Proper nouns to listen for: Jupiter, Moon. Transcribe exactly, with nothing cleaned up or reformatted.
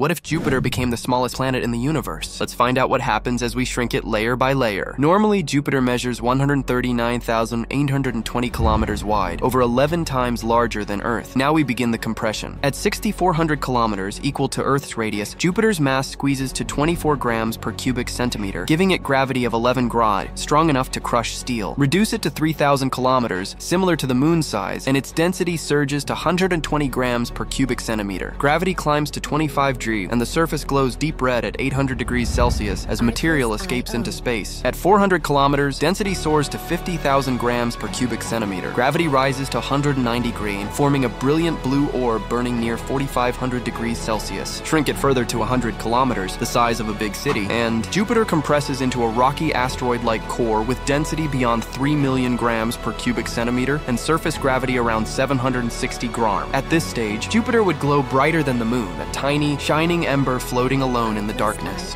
What if Jupiter became the smallest planet in the universe? Let's find out what happens as we shrink it layer by layer. Normally, Jupiter measures one hundred thirty-nine thousand eight hundred twenty kilometers wide, over eleven times larger than Earth. Now we begin the compression. At six thousand four hundred kilometers, equal to Earth's radius, Jupiter's mass squeezes to twenty-four grams per cubic centimeter, giving it gravity of eleven grad, strong enough to crush steel. Reduce it to three thousand kilometers, similar to the moon's size, and its density surges to one hundred twenty grams per cubic centimeter. Gravity climbs to twenty-five G, and the surface glows deep red at eight hundred degrees Celsius as material escapes into space. At four hundred kilometers, density soars to fifty thousand grams per cubic centimeter. Gravity rises to one hundred ninety G, forming a brilliant blue orb burning near forty-five hundred degrees Celsius. Shrink it further to one hundred kilometers, the size of a big city, and Jupiter compresses into a rocky asteroid-like core with density beyond three million grams per cubic centimeter and surface gravity around seven hundred sixty Gram. At this stage, Jupiter would glow brighter than the moon, a tiny, shining ember floating alone in the darkness.